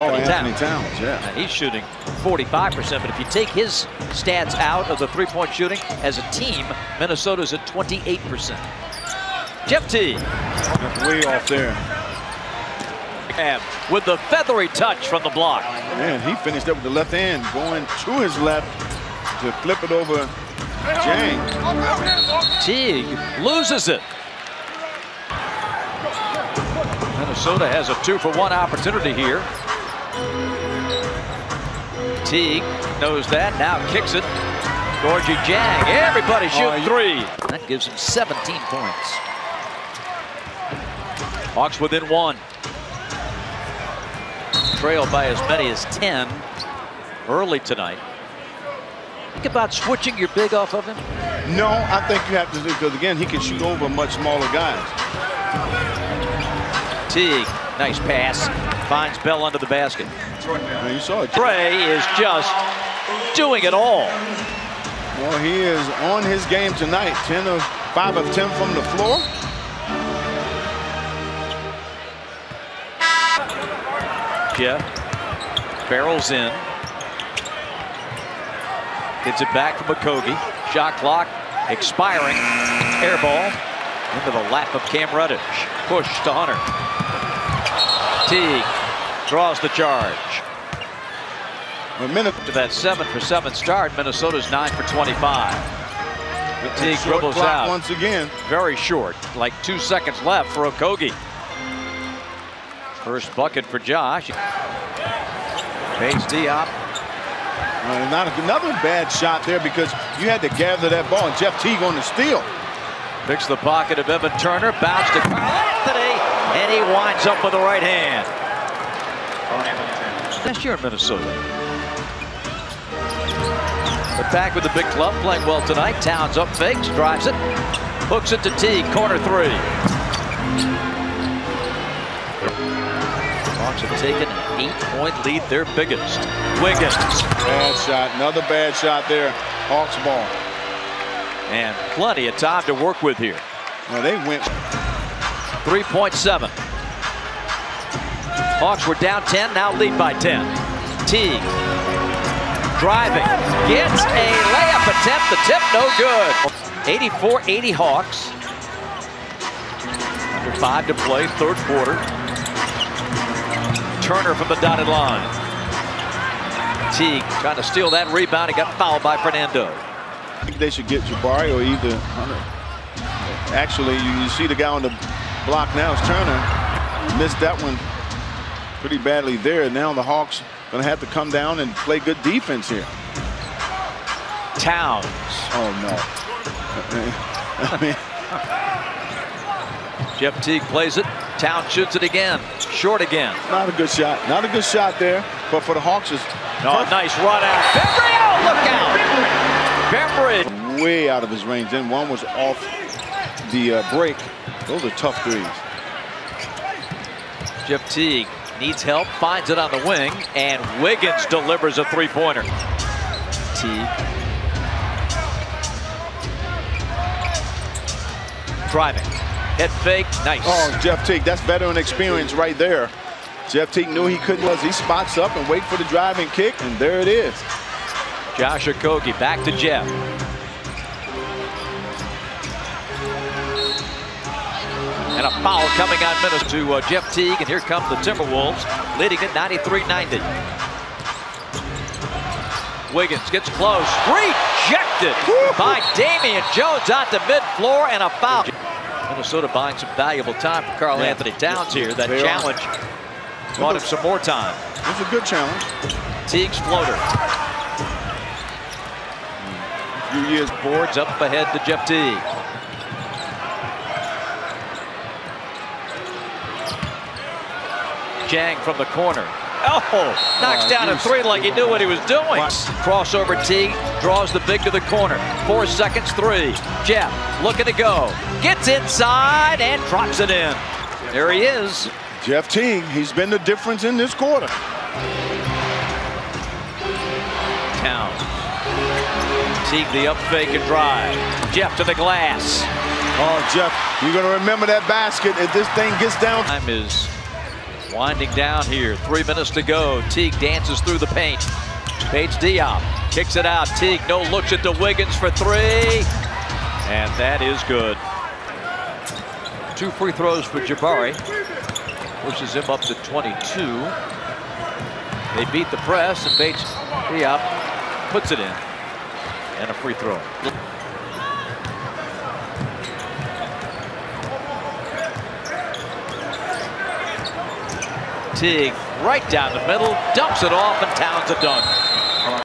Anthony Towns, yeah. He's shooting 45%, but if you take his stats out of the three-point shooting as a team, Minnesota's at 28%. Jeff Teague. That's way off there. And with the feathery touch from the block. Man, he finished up with the left hand, going to his left to flip it over James. Teague loses it. Minnesota has a 2-for-1 opportunity here. Teague knows that, now kicks it. Georgie Jag, everybody shoot three. That gives him 17 points. Hawks within one. Trailed by as many as 10 early tonight. Think about switching your big off of him? No, I think you have to, because again, he can shoot over much smaller guys. Teague, nice pass. Finds Bell under the basket. You saw it. Trae is just doing it all. Well, he is on his game tonight. 5 of 10 from the floor. Jeff barrels in. Gets it back from Okogie. Shot clock expiring. Air ball into the lap of Cam Reddish. Push to Hunter. Teague draws the charge. To that 7-for-7 start, Minnesota's 9-for-25. Teague dribbles out once again. Very short, like 2 seconds left for Okogie. First bucket for Josh. Bates Diop. Not another bad shot there because you had to gather that ball, and Jeff Teague on the steal. Picks the pocket of Evan Turner, bounced to Carl Anthony, and he winds up with the right hand. Last year in Minnesota. But back with the big club, playing well tonight. Towns up, fakes, drives it, hooks it to Teague, corner three. Hawks have taken an 8-point lead, their biggest. Wiggins. Bad shot, another bad shot there. Hawks ball. And plenty of time to work with here. Well, they went 3.7. Hawks were down 10, now lead by 10. Teague driving, gets a layup attempt, the tip no good. 84-80 Hawks. Under 5 to play, third quarter. Turner from the dotted line. Teague trying to steal that rebound, he got fouled by Fernando. I think they should get Jabari or either Hunter. Actually, you see the guy on the block now is Turner. Missed that one pretty badly there. Now the Hawks gonna have to come down and play good defense here. Towns. Oh no. Jeff Teague plays it. Towns shoots it again. Short again. Not a good shot. Not a good shot there. But for the Hawks is nice run out. Bembry, look out! Bembry way out of his range. Then one was off the break. Those are tough threes. Jeff Teague needs help, finds it on the wing, and Wiggins delivers a three-pointer. Teague. Driving. Head fake. Nice. Oh, Jeff Teague. That's veteran experience right there. Jeff Teague knew he couldn't. He spots up and waits for the drive and kick, and there it is. Josh Okogie back to Jeff. And a foul coming on Minnesota to Jeff Teague, and here come the Timberwolves, leading at 93-90. Wiggins gets close, rejected by Damian Jones out to mid-floor, and a foul. Minnesota buying some valuable time for Carl Anthony Towns here. That challenge bought him some more time. It was a good challenge. Teague's floater. A few years boards up ahead to Jeff Teague. Jag from the corner. Oh, knocks down a three like he knew what he was doing. Crossover Teague draws the big to the corner. 4 seconds, three. Jeff looking to go. Gets inside and drops it in. There he is. Jeff Teague, he's been the difference in this quarter. Towns. Teague the up fake and drive. Jeff to the glass. Oh, Jeff, you're going to remember that basket if this thing gets down. Time is Winding down here, 3 minutes to go. Teague dances through the paint. Bates Diop kicks it out. Teague no looks at the Wiggins for three. And that is good. Two free throws for Jabari. Pushes him up to 22. They beat the press and Bates Diop puts it in. And a free throw. Teague right down the middle, dumps it off, and Towns a dunk.